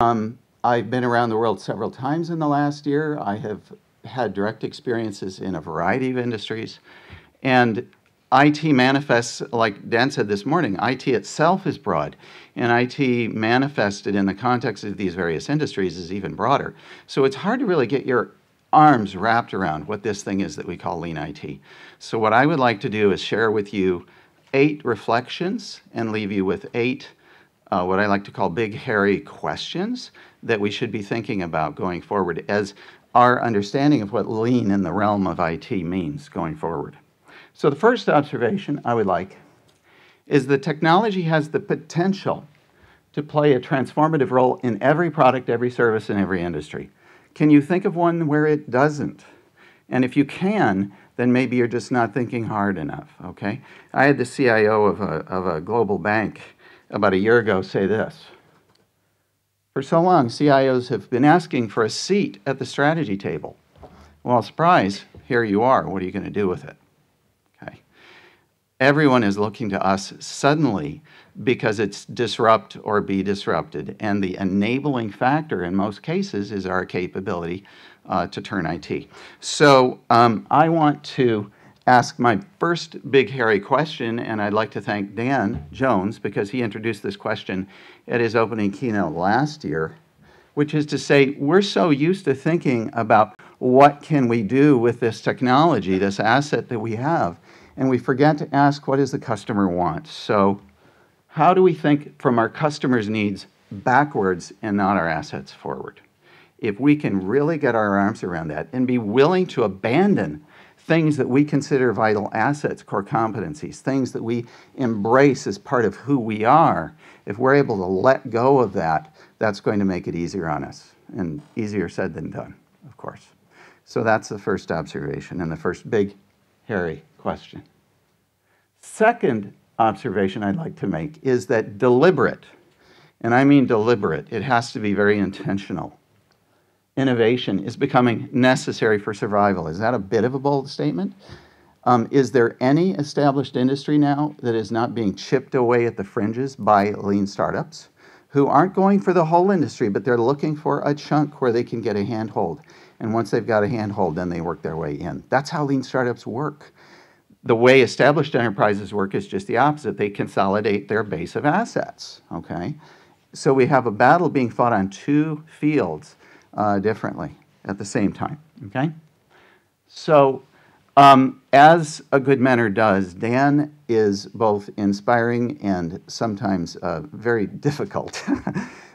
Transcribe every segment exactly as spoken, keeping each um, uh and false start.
Um, I've been around the world several times in the last year. I have had direct experiences in a variety of industries. And I T manifests, like Dan said this morning, I T itself is broad. And I T manifested in the context of these various industries is even broader. So it's hard to really get your arms wrapped around what this thing is that we call Lean I T. So what I would like to do is share with you eight reflections and leave you with eight Uh, what I like to call big, hairy questions that we should be thinking about going forward as our understanding of what lean in the realm of I T means going forward. So the first observation I would like is that technology has the potential to play a transformative role in every product, every service, and every industry. Can you think of one where it doesn't? And if you can, then maybe you're just not thinking hard enough, okay? I had the C I O of a, of a global bank about a year ago say this. For so long, C I Os have been asking for a seat at the strategy table. Well, surprise, here you are. What are you going to do with it? Okay. Everyone is looking to us suddenly because it's disrupt or be disrupted. And the enabling factor in most cases is our capability uh, to turn I T. So um, I want to ask my first big hairy question, and I'd like to thank Dan Jones because he introduced this question at his opening keynote last year, which is to say we're so used to thinking about what can we do with this technology, this asset that we have, and we forget to ask what does the customer want. So how do we think from our customers' needs backwards and not our assets forward? If we can really get our arms around that and be willing to abandon things that we consider vital assets, core competencies, things that we embrace as part of who we are, if we're able to let go of that, that's going to make it easier on us. And easier said than done, of course. So that's the first observation and the first big, hairy question. Second observation I'd like to make is that deliberate, and I mean deliberate, it has to be very intentional. Innovation is becoming necessary for survival. Is that a bit of a bold statement? Um, is there any established industry now that is not being chipped away at the fringes by lean startups who aren't going for the whole industry, but they're looking for a chunk where they can get a handhold? And once they've got a handhold, then they work their way in. That's how lean startups work. The way established enterprises work is just the opposite. They consolidate their base of assets, okay? So we have a battle being fought on two fields Uh, differently at the same time, okay? So, um, as a good mentor does, Dan is both inspiring and sometimes uh, very difficult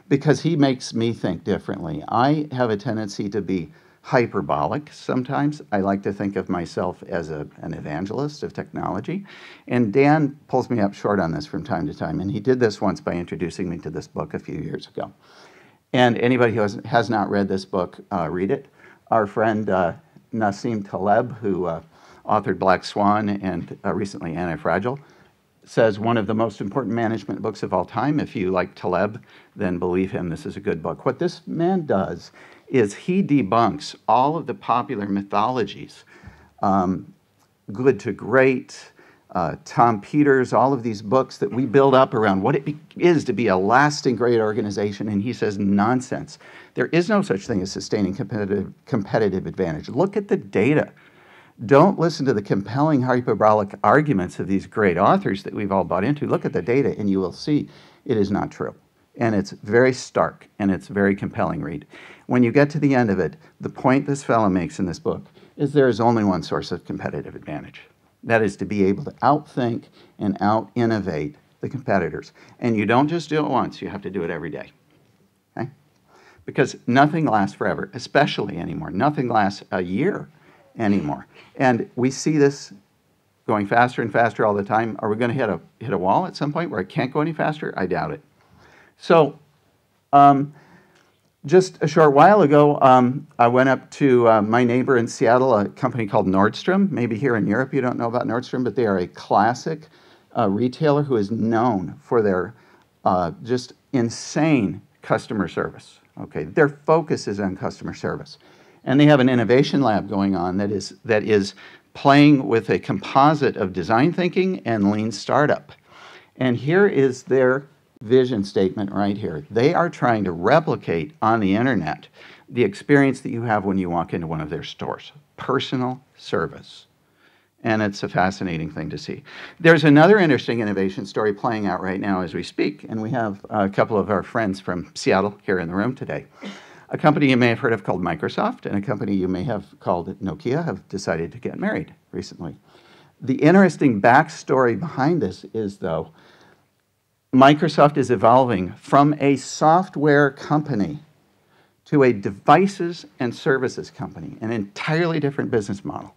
because he makes me think differently. I have a tendency to be hyperbolic sometimes. I like to think of myself as a, an evangelist of technology. And Dan pulls me up short on this from time to time, and he did this once by introducing me to this book a few years ago. And anybody who has, has not read this book, uh, read it. Our friend uh, Nassim Taleb, who uh, authored Black Swan and uh, recently Antifragile, says one of the most important management books of all time. If you like Taleb, then believe him, this is a good book. What this man does is he debunks all of the popular mythologies, um, Good to Great, Uh, Tom Peters, all of these books that we build up around what it is to be a lasting great organization, and he says nonsense. There is no such thing as sustaining competitive, competitive advantage. Look at the data. Don't listen to the compelling hyperbolic arguments of these great authors that we've all bought into. Look at the data and you will see it is not true. And it's very stark and it's very compelling read. When you get to the end of it, the point this fellow makes in this book is there is only one source of competitive advantage. That is to be able to outthink and out-innovate the competitors. And you don't just do it once, you have to do it every day, okay? Because nothing lasts forever, especially anymore. Nothing lasts a year anymore. And we see this going faster and faster all the time. Are we gonna hit a, hit a wall at some point where it can't go any faster? I doubt it. So, um, just a short while ago, um, I went up to uh, my neighbor in Seattle, a company called Nordstrom. Maybe here in Europe you don't know about Nordstrom, but they are a classic uh, retailer who is known for their uh, just insane customer service. Okay, their focus is on customer service. And they have an innovation lab going on that is, that is playing with a composite of design thinking and lean startup. And here is their vision statement right here. They are trying to replicate on the internet the experience that you have when you walk into one of their stores. Personal service. And it's a fascinating thing to see. There's another interesting innovation story playing out right now as we speak, and we have a couple of our friends from Seattle here in the room today. A company you may have heard of called Microsoft and a company you may have called Nokia have decided to get married recently. The interesting backstory behind this is, though, Microsoft is evolving from a software company to a devices and services company, an entirely different business model.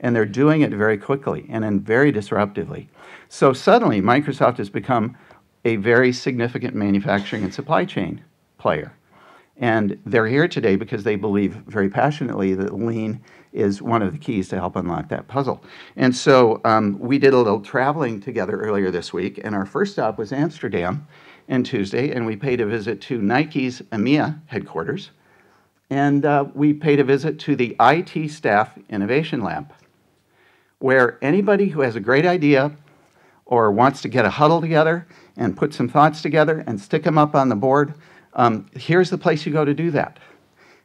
And they're doing it very quickly and then very disruptively. So suddenly, Microsoft has become a very significant manufacturing and supply chain player. And they're here today because they believe very passionately that Lean is one of the keys to help unlock that puzzle. And so um, we did a little traveling together earlier this week, and our first stop was Amsterdam on Tuesday, and we paid a visit to Nike's EMEA headquarters, and uh, we paid a visit to the I T Staff Innovation Lab, where anybody who has a great idea or wants to get a huddle together and put some thoughts together and stick them up on the board, um, here's the place you go to do that.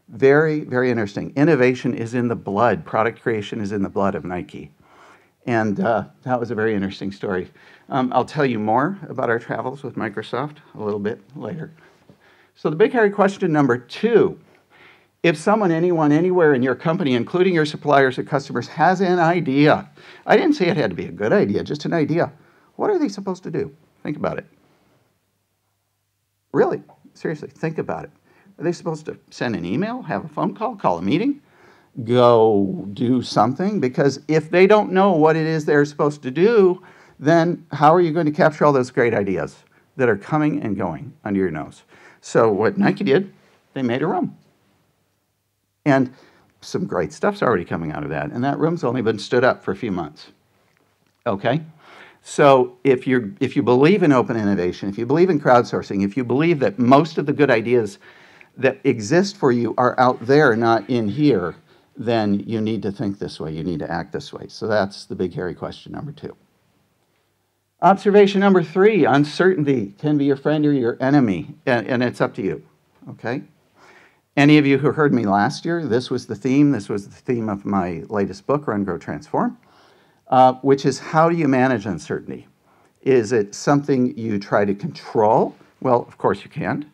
Very, very interesting. Innovation is in the blood. Product creation is in the blood of Nike. And uh, that was a very interesting story. Um, I'll tell you more about our travels with Microsoft a little bit later. So the big hairy question number two, if someone, anyone, anywhere in your company, including your suppliers or customers, has an idea, I didn't say it had to be a good idea, just an idea, what are they supposed to do? Think about it. Really, seriously, think about it. Are they supposed to send an email, have a phone call, call a meeting, go do something? Because if they don't know what it is they're supposed to do, then how are you going to capture all those great ideas that are coming and going under your nose? So what Nike did, they made a room. And some great stuff's already coming out of that. And that room's only been stood up for a few months. Okay? So if you're, if you believe in open innovation, if you believe in crowdsourcing, if you believe that most of the good ideas that exist for you are out there, not in here, then you need to think this way. You need to act this way. So that's the big hairy question number two. Observation number three, uncertainty can be your friend or your enemy, and, and it's up to you, okay? Any of you who heard me last year, this was the theme. This was the theme of my latest book, Run, Grow, Transform, uh, which is how do you manage uncertainty? Is it something you try to control? Well, of course you can,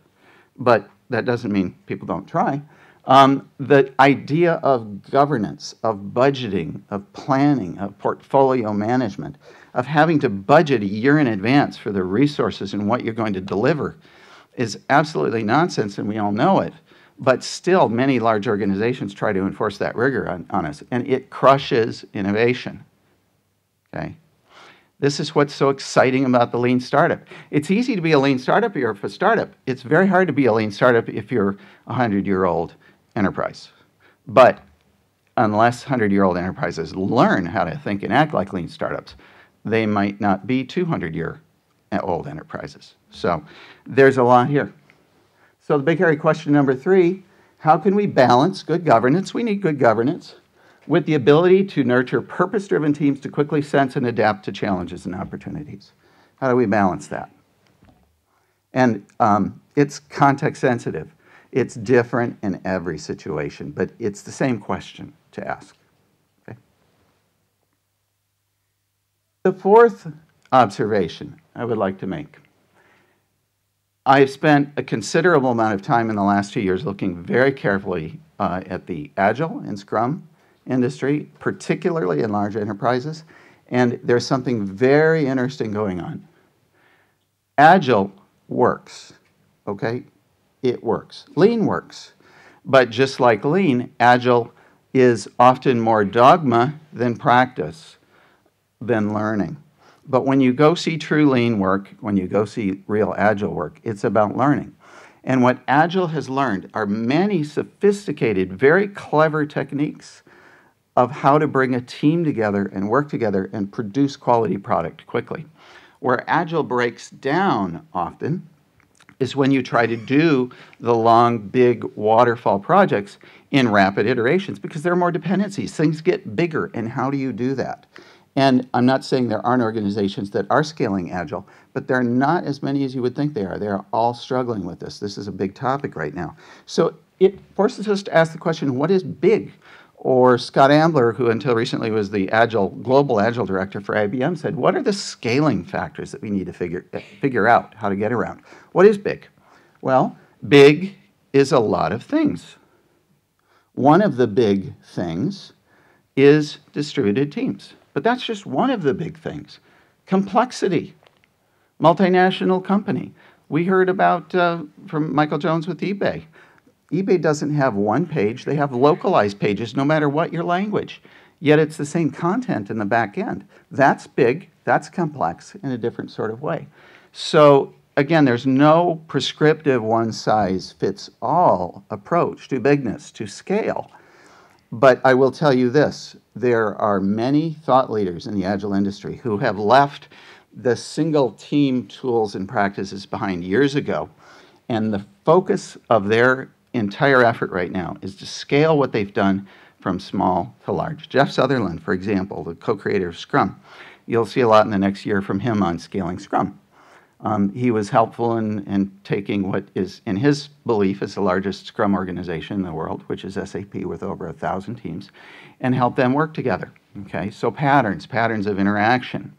but that doesn't mean people don't try. Um, the idea of governance, of budgeting, of planning, of portfolio management, of having to budget a year in advance for the resources and what you're going to deliver is absolutely nonsense, and we all know it. But still, many large organizations try to enforce that rigor on, on us, and it crushes innovation. Okay? This is what's so exciting about the lean startup. It's easy to be a lean startup if a startup. It's very hard to be a lean startup if you're a hundred-year-old enterprise. But unless hundred-year-old enterprises learn how to think and act like lean startups, they might not be two hundred-year-old enterprises. So there's a lot here. So the big hairy question number three, how can we balance good governance? We need good governance with the ability to nurture purpose-driven teams to quickly sense and adapt to challenges and opportunities. How do we balance that? And um, it's context sensitive. It's different in every situation, but it's the same question to ask. The fourth observation I would like to make. I've spent a considerable amount of time in the last two years looking very carefully uh, at the Agile and Scrum industry, particularly in large enterprises, and there's something very interesting going on. Agile works, okay? It works. Lean works, but just like Lean, Agile is often more dogma than practice, than learning. But when you go see true lean work, when you go see real agile work, it's about learning. And what agile has learned are many sophisticated, very clever techniques of how to bring a team together and work together and produce quality product quickly. Where agile breaks down often is when you try to do the long, big waterfall projects in rapid iterations because there are more dependencies. Things get bigger, and how do you do that? And I'm not saying there aren't organizations that are scaling Agile, but there are not as many as you would think they are. They are all struggling with this. This is a big topic right now. So it forces us to ask the question, what is big? Or Scott Ambler, who until recently was the Agile, global Agile director for I B M, said, what are the scaling factors that we need to figure, figure out how to get around? What is big? Well, big is a lot of things. One of the big things is distributed teams. But that's just one of the big things. Complexity. Multinational company. We heard about uh, from Michael Jones with eBay. eBay doesn't have one page. They have localized pages no matter what your language. Yet it's the same content in the back end. That's big. That's complex in a different sort of way. So again, there's no prescriptive one-size-fits-all approach to bigness, to scale. But I will tell you this. There are many thought leaders in the Agile industry who have left the single team tools and practices behind years ago. And the focus of their entire effort right now is to scale what they've done from small to large. Jeff Sutherland, for example, the co-creator of Scrum, you'll see a lot in the next year from him on scaling Scrum. Um, he was helpful in, in taking what is, in his belief, is the largest Scrum organization in the world, which is S A P with over a thousand teams, and help them work together. Okay, so patterns, patterns of interaction.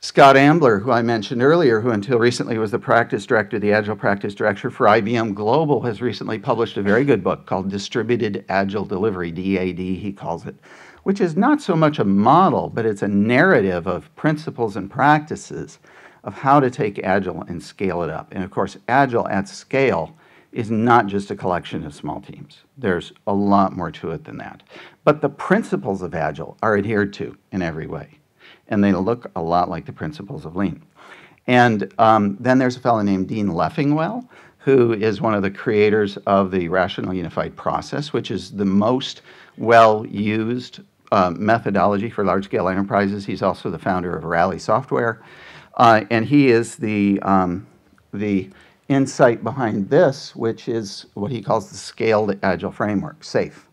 Scott Ambler, who I mentioned earlier, who until recently was the practice director, the Agile practice director for I B M Global, has recently published a very good book called Distributed Agile Delivery, D A D, he calls it, which is not so much a model, but it's a narrative of principles and practices of how to take Agile and scale it up. And of course, Agile at scale is not just a collection of small teams. There's a lot more to it than that. But the principles of Agile are adhered to in every way. And they look a lot like the principles of Lean. And um, then there's a fellow named Dean Leffingwell, who is one of the creators of the Rational Unified Process, which is the most well-used uh, methodology for large-scale enterprises. He's also the founder of Rally Software. Uh, and he is the, um, the insight behind this, which is what he calls the Scaled Agile Framework, SAFe.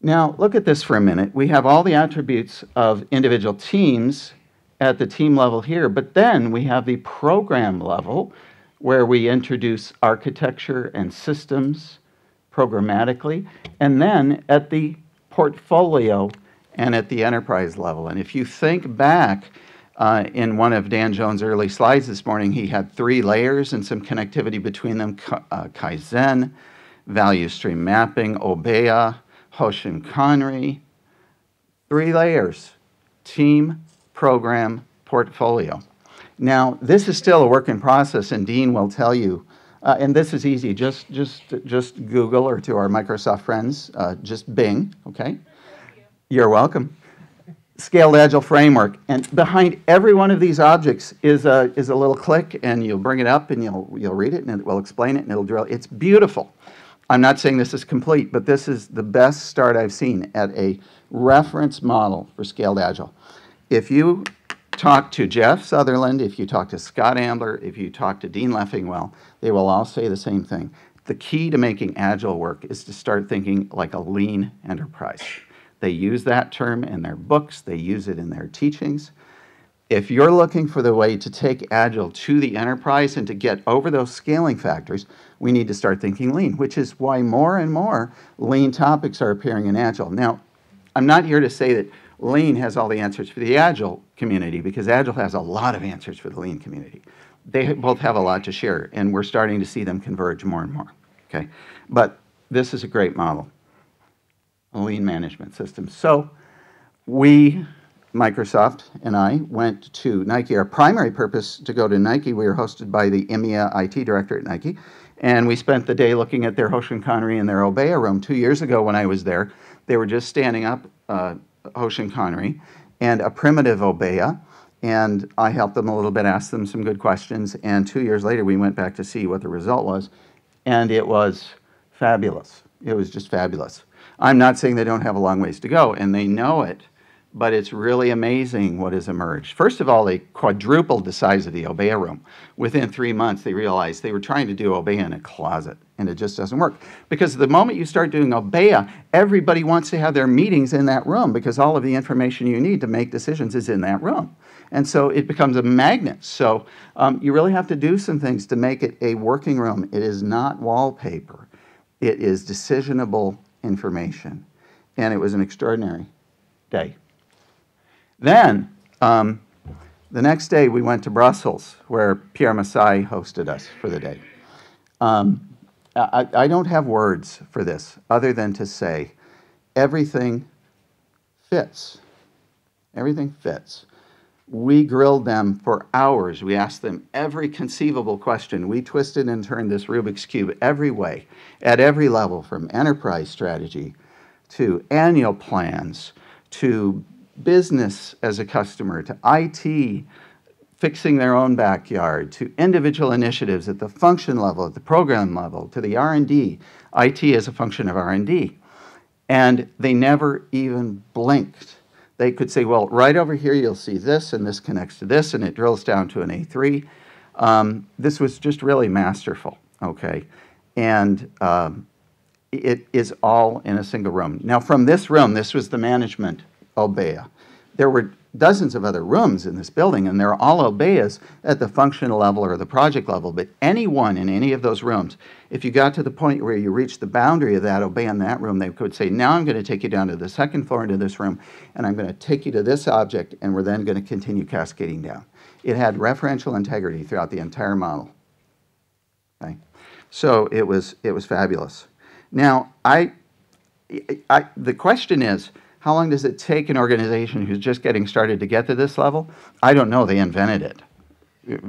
Now, look at this for a minute. We have all the attributes of individual teams at the team level here, but then we have the program level where we introduce architecture and systems programmatically, and then at the portfolio and at the enterprise level. And if you think back uh, in one of Dan Jones' early slides this morning, he had three layers and some connectivity between them, uh, Kaizen, value stream mapping, Obeya, Hoshin Kanri, three layers, team, program, portfolio. Now, this is still a work in process, and Dean will tell you, uh, and this is easy, just, just, just Google, or to our Microsoft friends, uh, just Bing, okay? You're welcome. Scaled Agile Framework, and behind every one of these objects is a, is a little click, and you'll bring it up, and you'll, you'll read it, and it will explain it, and it'll drill. It's beautiful. I'm not saying this is complete, but this is the best start I've seen at a reference model for Scaled Agile. If you talk to Jeff Sutherland, if you talk to Scott Ambler, if you talk to Dean Leffingwell, they will all say the same thing. The key to making Agile work is to start thinking like a lean enterprise. They use that term in their books. They use it in their teachings. If you're looking for the way to take Agile to the enterprise and to get over those scaling factors, we need to start thinking lean, which is why more and more lean topics are appearing in Agile. Now, I'm not here to say that lean has all the answers for the Agile community, because Agile has a lot of answers for the lean community. They both have a lot to share, and we're starting to see them converge more and more. Okay? But this is a great model, a lean management system. So we... Microsoft and I went to Nike. Our primary purpose to go to Nike, we were hosted by the EMEA I T director at Nike, and we spent the day looking at their Hoshin Kanri and their Obeya room. Two years ago when I was there, they were just standing up uh, Hoshin Kanri and a primitive Obeya, and I helped them a little bit, asked them some good questions, and two years later we went back to see what the result was, and it was fabulous. It was just fabulous. I'm not saying they don't have a long ways to go, and they know it, but it's really amazing what has emerged. First of all, they quadrupled the size of the Obeya room. Within three months, they realized they were trying to do Obeya in a closet, and it just doesn't work. Because the moment you start doing Obeya, everybody wants to have their meetings in that room, because all of the information you need to make decisions is in that room. And so it becomes a magnet. So um, you really have to do some things to make it a working room. It is not wallpaper. It is decisionable information. And it was an extraordinary day. Then, um, the next day we went to Brussels, where Pierre Masai hosted us for the day. Um, I, I don't have words for this other than to say everything fits. Everything fits. We grilled them for hours. We asked them every conceivable question. We twisted and turned this Rubik's Cube every way, at every level, from enterprise strategy to annual plans to business as a customer to I T, fixing their own backyard, to individual initiatives at the function level, at the program level, to the R and D, I T as a function of R and D. And they never even blinked. They could say, well, right over here you'll see this, and this connects to this, and it drills down to an A three. Um, this was just really masterful, okay? And um, it is all in a single room. Now, from this room, this was the management Obeya. There were dozens of other rooms in this building, and they're all Obeyas at the functional level or the project level, but anyone in any of those rooms, if you got to the point where you reached the boundary of that Obeya in that room, they could say, now I'm going to take you down to the second floor into this room, and I'm going to take you to this object, and we're then going to continue cascading down. It had referential integrity throughout the entire model. Okay. So it was, it was fabulous. Now, I, I, the question is, how long does it take an organization who's just getting started to get to this level? I don't know. They invented it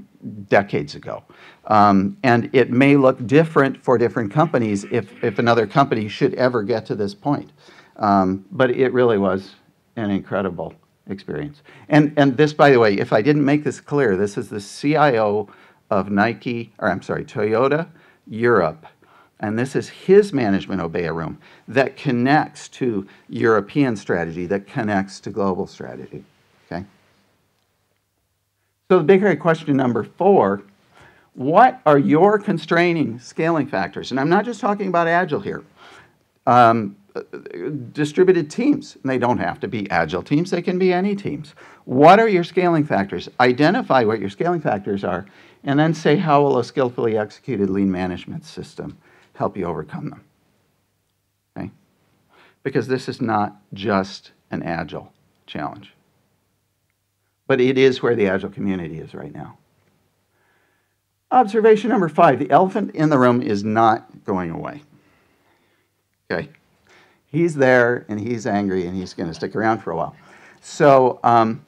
decades ago. Um, and it may look different for different companies if, if another company should ever get to this point. Um, but it really was an incredible experience. And, and this, by the way, if I didn't make this clear, this is the C I O of Nike, or I'm sorry, Toyota Europe. And this is his management Obeya room that connects to European strategy, that connects to global strategy, okay? So the big hairy question number four, what are your constraining scaling factors? And I'm not just talking about Agile here. Um, distributed teams, and they don't have to be Agile teams, they can be any teams. What are your scaling factors? Identify what your scaling factors are, and then say, how will a skillfully executed lean management system help you overcome them, okay? Because this is not just an Agile challenge, but it is where the Agile community is right now. Observation number five, the elephant in the room is not going away, okay? He's there, and he's angry, and he's gonna stick around for a while. So um,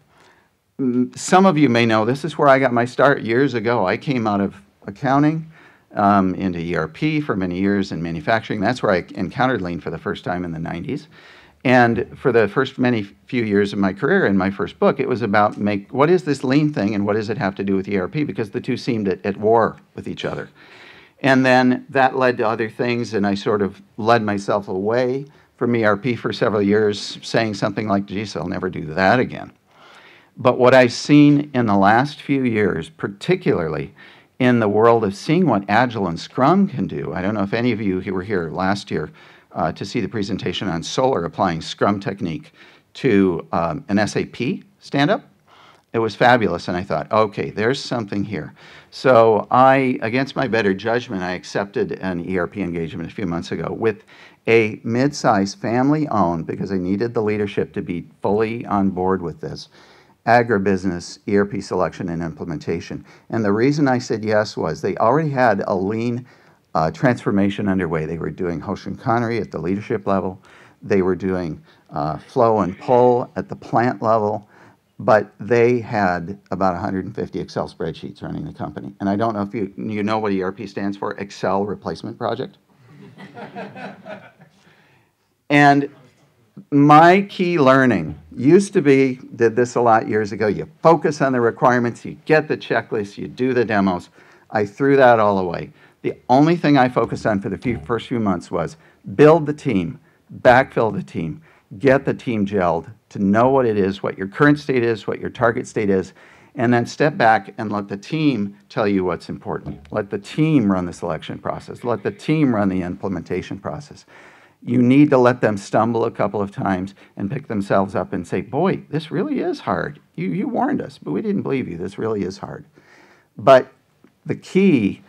some of you may know, this is where I got my start years ago. I came out of accounting, Um, into E R P for many years in manufacturing. That's where I encountered Lean for the first time in the nineties. And for the first many few years of my career in my first book, it was about make, what is this Lean thing and what does it have to do with E R P? Because the two seemed at, at war with each other. And then that led to other things, and I sort of led myself away from E R P for several years, saying something like, geez, I'll never do that again. But what I've seen in the last few years, particularly in the world of seeing what Agile and Scrum can do. I don't know if any of you who were here last year uh, to see the presentation on solar applying Scrum technique to um, an S A P stand-up. It was fabulous, and I thought, okay, there's something here. So I, against my better judgment, I accepted an E R P engagement a few months ago with a mid-sized family-owned, because I needed the leadership to be fully on board with this, agribusiness E R P selection and implementation. And the reason I said yes was they already had a lean uh, transformation underway. They were doing Hoshin Kanri at the leadership level. They were doing uh, flow and pull at the plant level. But they had about one hundred fifty Excel spreadsheets running the company. And I don't know if you, you know what E R P stands for, Excel Replacement Project. And my key learning used to be, did this a lot years ago, you focus on the requirements, you get the checklist, you do the demos. I threw that all away. The only thing I focused on for the few, first few months was build the team, backfill the team, get the team gelled to know what it is, what your current state is, what your target state is, and then step back and let the team tell you what's important. Let the team run the selection process. Let the team run the implementation process. you need to let them stumble a couple of times and pick themselves up and say, boy, this really is hard. You, you warned us, but we didn't believe you. This really is hard. But the key,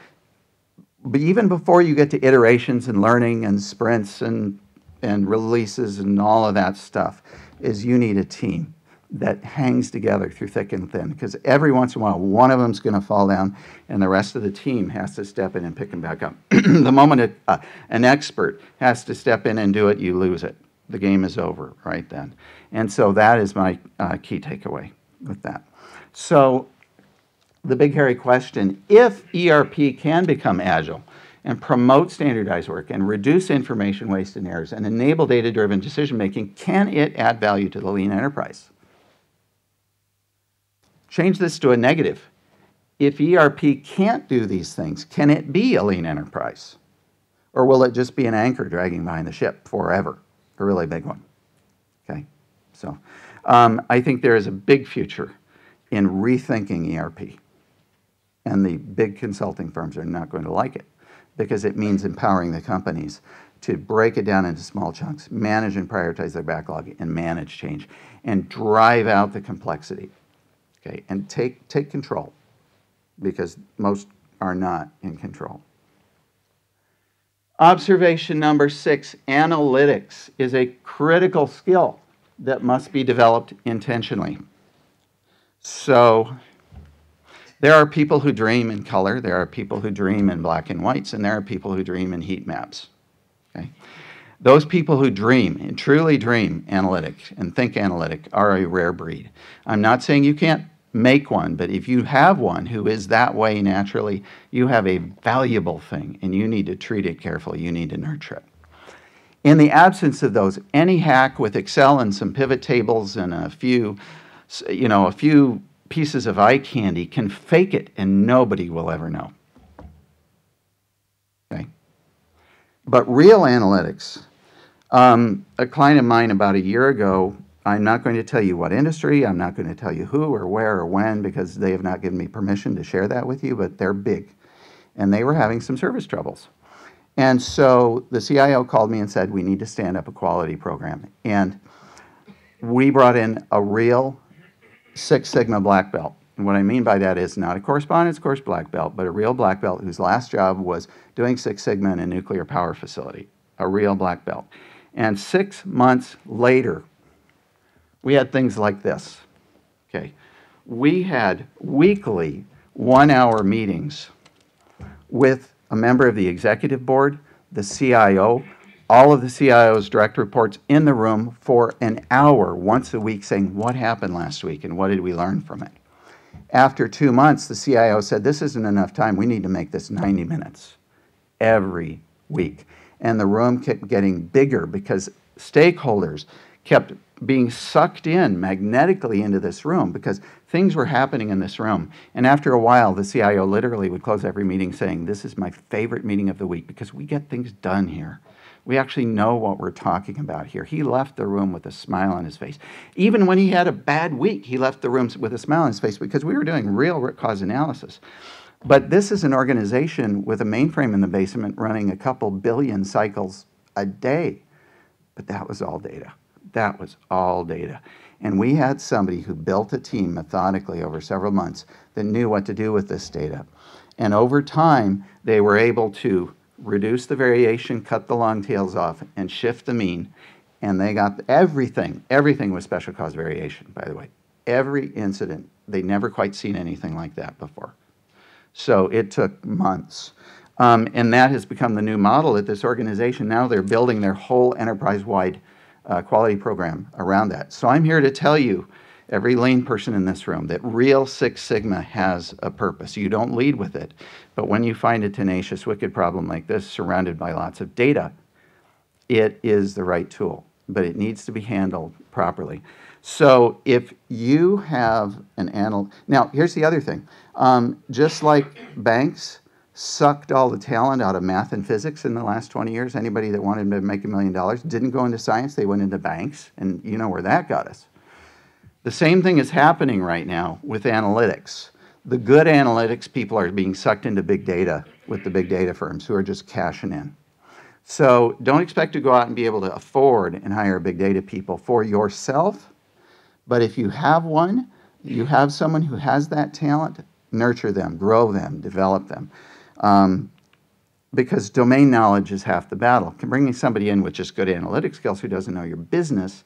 but even before you get to iterations and learning and sprints and, and releases and all of that stuff, is you need a team that hangs together through thick and thin, because every once in a while, one of them's going to fall down, and the rest of the team has to step in and pick them back up. The moment it, uh, an expert has to step in and do it, you lose it. The game is over right then. And so that is my uh, key takeaway with that. So the big hairy question, if E R P can become agile and promote standardized work and reduce information waste and errors and enable data-driven decision-making, can it add value to the lean enterprise? Change this to a negative. If E R P can't do these things, can it be a lean enterprise? Or will it just be an anchor dragging behind the ship forever? A really big one. Okay, so um, I think there is a big future in rethinking E R P. And the big consulting firms are not going to like it, because it means empowering the companies to break it down into small chunks, manage and prioritize their backlog, and manage change, and drive out the complexity. Okay, and take, take control, because most are not in control. Observation number six, analytics is a critical skill that must be developed intentionally. So there are people who dream in color, there are people who dream in black and whites, and there are people who dream in heat maps. Okay? Those people who dream and truly dream analytic and think analytic are a rare breed. I'm not saying you can't make one, but if you have one who is that way naturally, you have a valuable thing, and you need to treat it carefully. You need to nurture it. In the absence of those, any hack with Excel and some pivot tables and a few, you know, a few pieces of eye candy can fake it, and nobody will ever know. Okay? But real analytics. Um, a client of mine about a year ago, I'm not going to tell you what industry, I'm not going to tell you who or where or when, because they have not given me permission to share that with you, but they're big. And they were having some service troubles. And so the C I O called me and said, we need to stand up a quality program. And we brought in a real Six Sigma black belt. And what I mean by that is not a correspondence course black belt, but a real black belt whose last job was doing Six Sigma in a nuclear power facility, a real black belt. And six months later, we had things like this. Okay. We had weekly one-hour meetings with a member of the executive board, the C I O, all of the C I O's direct reports in the room for an hour once a week, saying what happened last week and what did we learn from it. After two months, the C I O said, this isn't enough time. We need to make this ninety minutes every week. And the room kept getting bigger because stakeholders kept being sucked in magnetically into this room, because things were happening in this room. And after a while, the C I O literally would close every meeting saying, this is my favorite meeting of the week, because we get things done here. We actually know what we're talking about here. He left the room with a smile on his face. Even when he had a bad week, he left the room with a smile on his face, because we were doing real root cause analysis. But this is an organization with a mainframe in the basement running a couple billion cycles a day. But that was all data. That was all data. And we had somebody who built a team methodically over several months that knew what to do with this data. And over time, they were able to reduce the variation, cut the long tails off, and shift the mean. And they got everything. Everything was special cause variation, by the way. Every incident. They'd never quite seen anything like that before. So it took months. Um, and that has become the new model at this organization. Now they're building their whole enterprise-wide uh, quality program around that. So I'm here to tell you, every lean person in this room, that real Six Sigma has a purpose. You don't lead with it, but when you find a tenacious, wicked problem like this surrounded by lots of data, it is the right tool, but it needs to be handled properly. So if you have an anal... Now, here's the other thing. Um, just like banks sucked all the talent out of math and physics in the last twenty years, anybody that wanted to make a million dollars didn't go into science, they went into banks, and you know where that got us. The same thing is happening right now with analytics. The good analytics people are being sucked into big data with the big data firms who are just cashing in. So don't expect to go out and be able to afford and hire big data people for yourself. But if you have one, you have someone who has that talent, nurture them, grow them, develop them. Um, because domain knowledge is half the battle. Bringing somebody in with just good analytic skills who doesn't know your business,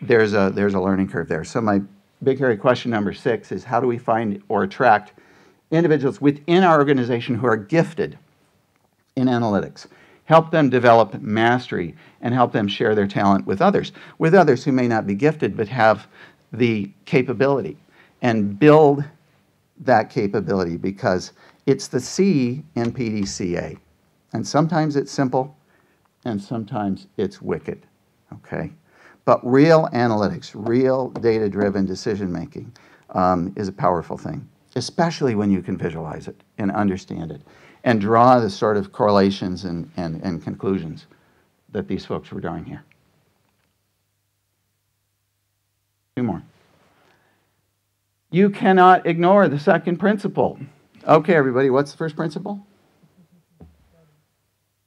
there's a, there's a learning curve there. So my big hairy question number six is, how do we find or attract individuals within our organization who are gifted in analytics? Help them develop mastery and help them share their talent with others, with others who may not be gifted but have the capability, and build that capability, because it's the C in P D C A. And sometimes it's simple and sometimes it's wicked, okay? But real analytics, real data-driven decision-making um, is a powerful thing, especially when you can visualize it and understand it and draw the sort of correlations and, and, and conclusions that these folks were drawing here. Two more. You cannot ignore the second principle. Okay, everybody, what's the first principle?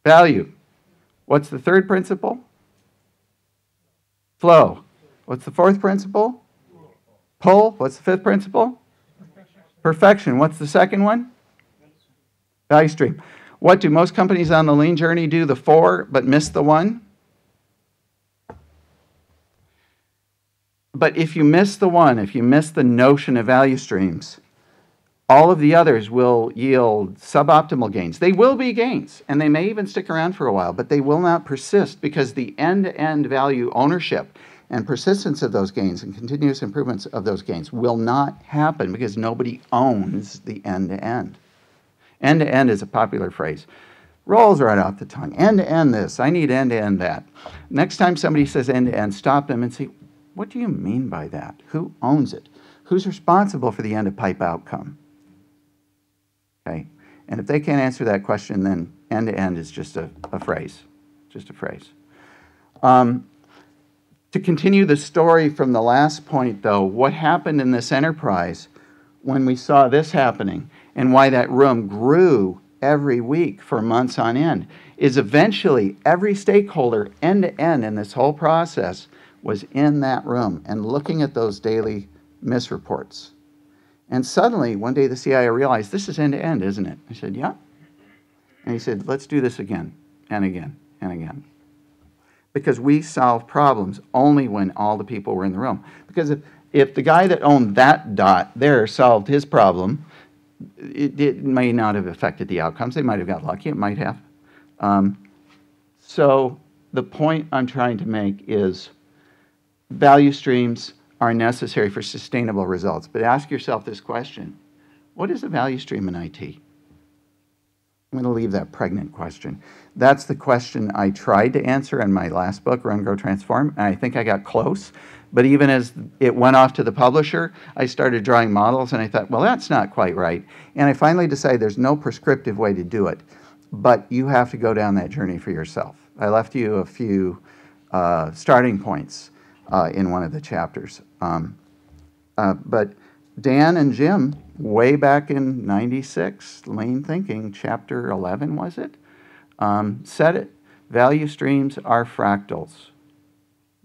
Value. What's the third principle? Flow. What's the fourth principle? Pull. What's the fifth principle? Perfection. What's the second one? Value stream. What do most companies on the lean journey do? The four, but miss the one? But if you miss the one, if you miss the notion of value streams, all of the others will yield suboptimal gains. They will be gains, and they may even stick around for a while, but they will not persist, because the end-to-end value ownership and persistence of those gains and continuous improvements of those gains will not happen, because nobody owns the end-to-end. End-to-end is a popular phrase. Rolls right off the tongue. End-to-end this. I need end-to-end that. Next time somebody says end-to-end, stop them and say, what do you mean by that? Who owns it? Who's responsible for the end-of-pipe outcome? Okay. And if they can't answer that question, then end-to-end is just a, a phrase. Just a phrase. Um, to continue the story from the last point, though, what happened in this enterprise when we saw this happening, and why that room grew every week for months on end, is eventually every stakeholder end-to-end in this whole process was in that room and looking at those daily misreports. And suddenly, one day the C I O realized, this is end-to-end, isn't it? I said, yeah. And he said, let's do this again, and again, and again. Because we solve problems only when all the people were in the room. Because if, if the guy that owned that dot there solved his problem, it, it may not have affected the outcomes. They might have got lucky, it might have. Um, so the point I'm trying to make is, value streams are necessary for sustainable results. But ask yourself this question. What is a value stream in I T? I'm going to leave that pregnant question. That's the question I tried to answer in my last book, Run, Grow, Transform, and I think I got close. But even as it went off to the publisher, I started drawing models, and I thought, well, that's not quite right. And I finally decided there's no prescriptive way to do it, but you have to go down that journey for yourself. I left you a few uh, starting points Uh, in one of the chapters. Um, uh, but Dan and Jim, way back in ninety-six, Lean Thinking, chapter eleven, was it? Um, said it. Value streams are fractals.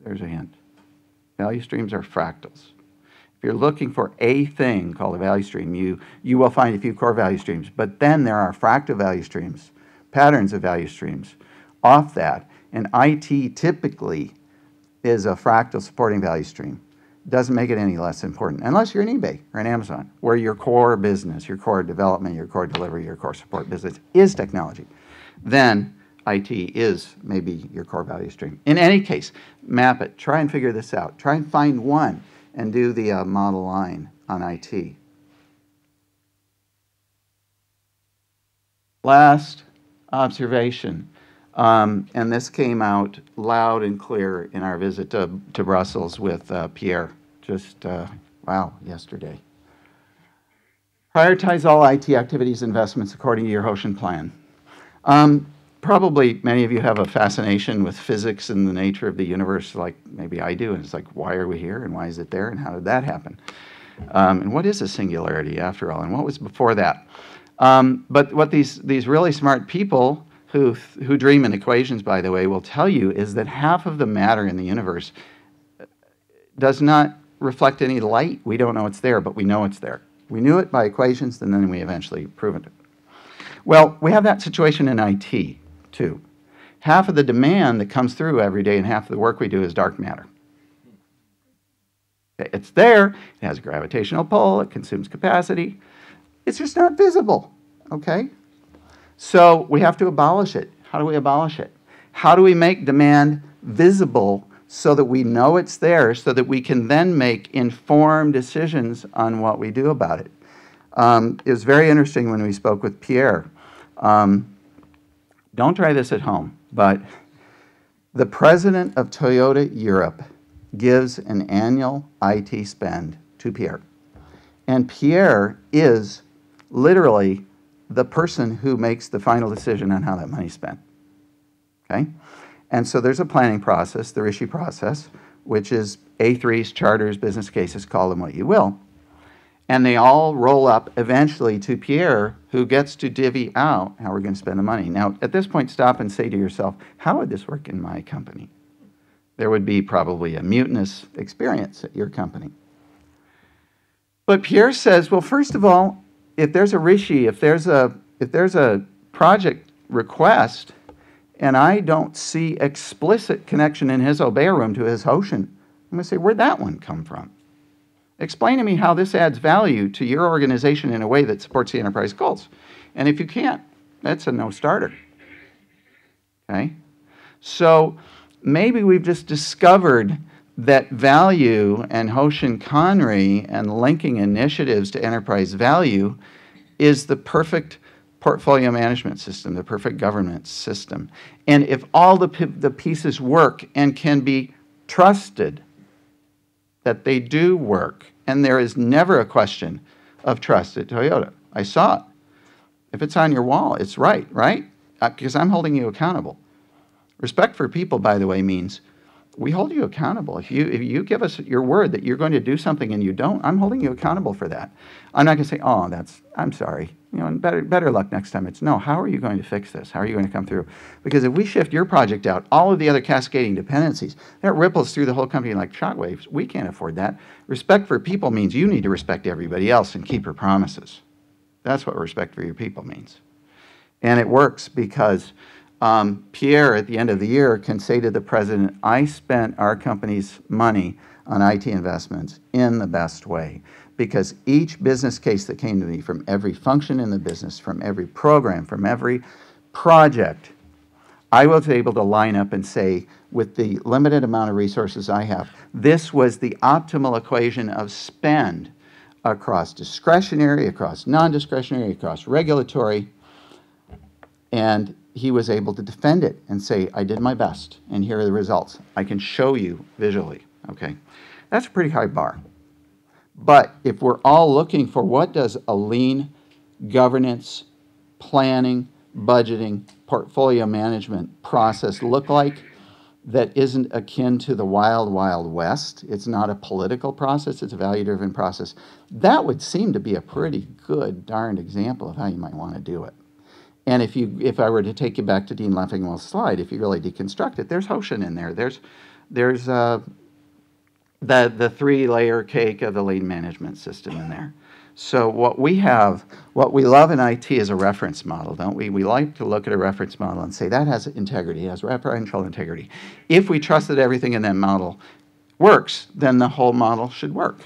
There's a hint. Value streams are fractals. If you're looking for a thing called a value stream, you, you will find a few core value streams. But then there are fractal value streams, patterns of value streams off that. And I T typically is a fractal supporting value stream. Doesn't make it any less important, unless you're an eBay or an Amazon, where your core business, your core development, your core delivery, your core support business is technology. Then I T is maybe your core value stream. In any case, map it. Try and figure this out. Try and find one and do the uh, model line on I T. Last observation. Um, and this came out loud and clear in our visit to, to Brussels with uh, Pierre just, uh, wow, yesterday. Prioritize all I T activities and investments according to your Hoshin plan. Um, probably many of you have a fascination with physics and the nature of the universe, like maybe I do, and it's like, why are we here and why is it there and how did that happen? Um, and what is a singularity after all, and what was before that? Um, but what these, these really smart people who, who dream in equations, by the way, will tell you is that half of the matter in the universe does not reflect any light. We don't know it's there, but we know it's there. We knew it by equations, and then we eventually proven it. Well, we have that situation in I T, too. Half of the demand that comes through every day and half of the work we do is dark matter. It's there, it has a gravitational pull, it consumes capacity. It's just not visible, okay? So we have to abolish it. How do we abolish it? How do we make demand visible so that we know it's there, so that we can then make informed decisions on what we do about it? Um, it was very interesting when we spoke with Pierre. Um, don't try this at home, but the president of Toyota Europe gives an annual I T spend to Pierre. And Pierre is literally the person who makes the final decision on how that money's spent, okay? And so there's a planning process, the Rishi process, which is A threes, charters, business cases, call them what you will. And they all roll up eventually to Pierre, who gets to divvy out how we're gonna spend the money. Now, at this point, stop and say to yourself, how would this work in my company? There would be probably a mutinous experience at your company. But Pierre says, well, first of all, if there's a Rishi, if there's a, if there's a project request, and I don't see explicit connection in his Obeya room to his Hoshin, I'm gonna say, where'd that one come from? Explain to me how this adds value to your organization in a way that supports the enterprise goals. And if you can't, that's a no-starter, okay? So, maybe we've just discovered that value and Hoshin Kanri and linking initiatives to enterprise value is the perfect portfolio management system, the perfect governance system. And if all the, the pieces work and can be trusted that they do work, and there is never a question of trust at Toyota. I saw it. If it's on your wall, it's right, right? Because I'm holding you accountable. Respect for people, by the way, means we hold you accountable. If you, if you give us your word that you're going to do something and you don't, I'm holding you accountable for that. I'm not going to say, oh, that's, I'm sorry. You know, and better, better luck next time. It's, no, how are you going to fix this? How are you going to come through? Because if we shift your project out, all of the other cascading dependencies, that ripples through the whole company like shockwaves. We can't afford that. Respect for people means you need to respect everybody else and keep your promises. That's what respect for your people means. And it works because Um, Pierre, at the end of the year, can say to the president, I spent our company's money on I T investments in the best way, because each business case that came to me from every function in the business, from every program, from every project, I was able to line up and say, with the limited amount of resources I have, this was the optimal equation of spend across discretionary, across non-discretionary, across regulatory, and he was able to defend it and say, I did my best, and here are the results. I can show you visually, okay? That's a pretty high bar. But if we're all looking for what does a lean governance, planning, budgeting, portfolio management process look like that isn't akin to the wild, wild west, it's not a political process, it's a value-driven process, that would seem to be a pretty good darn example of how you might want to do it. And if, you, if I were to take you back to Dean Leffingwell's slide, if you really deconstruct it, there's Hoshin in there. There's, there's uh, the, the three-layer cake of the lean management system in there. So what we have, what we love in I T is a reference model, don't we? We like to look at a reference model and say, that has integrity, it has referential integrity. If we trust that everything in that model works, then the whole model should work.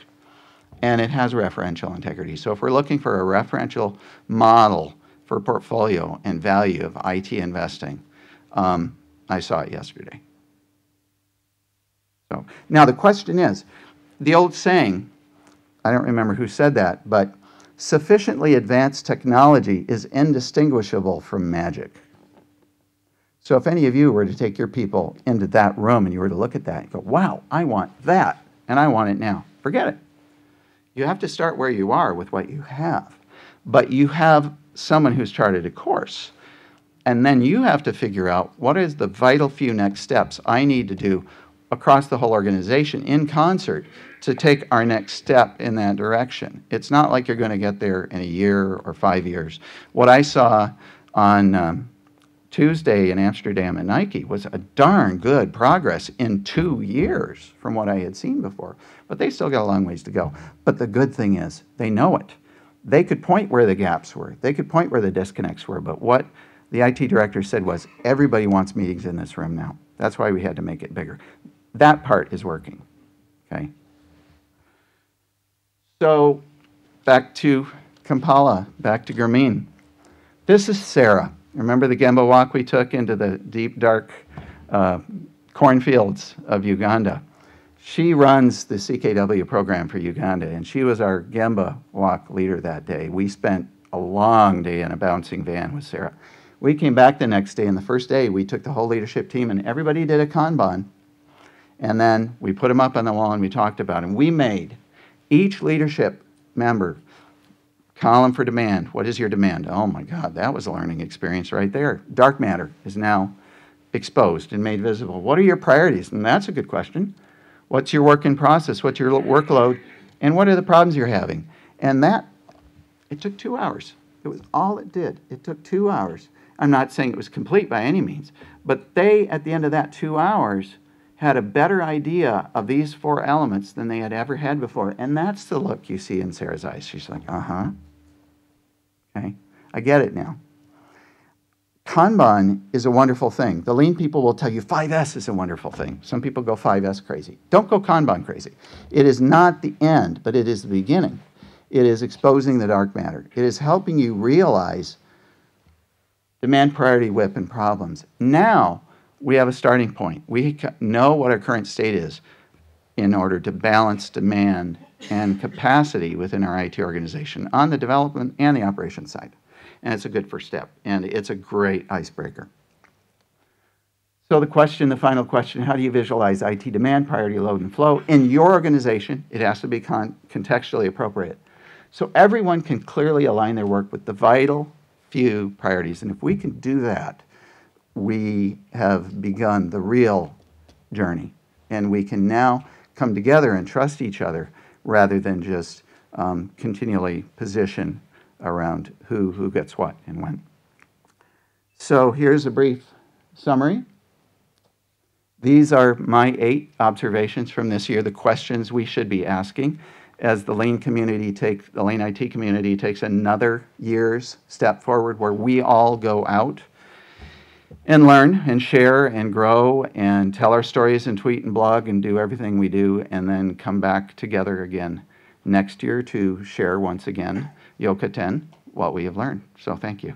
And it has referential integrity. So if we're looking for a referential model for portfolio and value of I T investing, Um, I saw it yesterday. So now the question is, the old saying, I don't remember who said that, but sufficiently advanced technology is indistinguishable from magic. So if any of you were to take your people into that room and you were to look at that and go, wow, I want that, and I want it now, forget it. You have to start where you are with what you have, but you have someone who's charted a course. And then you have to figure out what is the vital few next steps I need to do across the whole organization in concert to take our next step in that direction. It's not like you're going to get there in a year or five years. What I saw on um, Tuesday in Amsterdam and Nike was a darn good progress in two years from what I had seen before, but they still got a long ways to go. But the good thing is they know it. They could point where the gaps were. They could point where the disconnects were. But what the I T director said was, everybody wants meetings in this room now. That's why we had to make it bigger. That part is working, okay? So back to Kampala, back to Grameen. This is Sarah. Remember the Gemba walk we took into the deep, dark uh, cornfields of Uganda? She runs the C K W program for Uganda, and she was our Gemba walk leader that day. We spent a long day in a bouncing van with Sarah. We came back the next day, and the first day we took the whole leadership team, and everybody did a Kanban, and then we put them up on the wall, and we talked about them. We made each leadership member column for demand. What is your demand? Oh my God, that was a learning experience right there. Dark matter is now exposed and made visible. What are your priorities? And that's a good question. What's your work in process? What's your workload? And what are the problems you're having? And that, it took two hours. It was all it did. It took two hours. I'm not saying it was complete by any means, but they, at the end of that two hours, had a better idea of these four elements than they had ever had before. And that's the look you see in Sarah's eyes. She's like, uh-huh. Okay, I get it now. Kanban is a wonderful thing. The lean people will tell you five S is a wonderful thing. Some people go five S crazy. Don't go Kanban crazy. It is not the end, but it is the beginning. It is exposing the dark matter. It is helping you realize demand, priority, whip, and problems. Now we have a starting point. We know what our current state is in order to balance demand and capacity within our I T organization on the development and the operation side. And it's a good first step, and it's a great icebreaker. So the question, the final question, how do you visualize I T demand, priority, load, and flow? In your organization, it has to be con contextually appropriate. So everyone can clearly align their work with the vital few priorities. And if we can do that, we have begun the real journey. And we can now come together and trust each other rather than just um, continually position around who, who gets what and when. So here's a brief summary. These are my eight observations from this year, the questions we should be asking as the Lean community take, the Lean I T community takes another year's step forward where we all go out and learn and share and grow and tell our stories and tweet and blog and do everything we do and then come back together again next year to share once again Yokoten, what we have learned. So thank you.